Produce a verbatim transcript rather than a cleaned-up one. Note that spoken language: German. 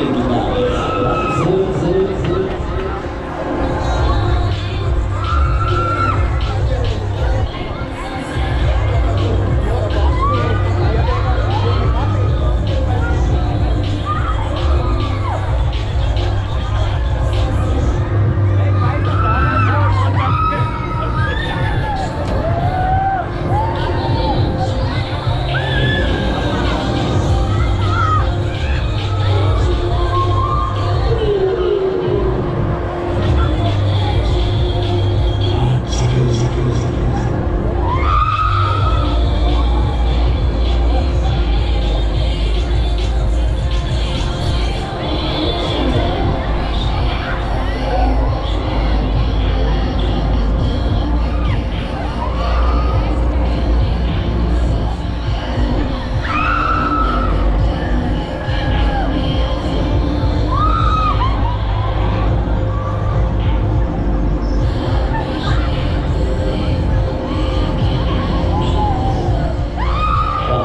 I'm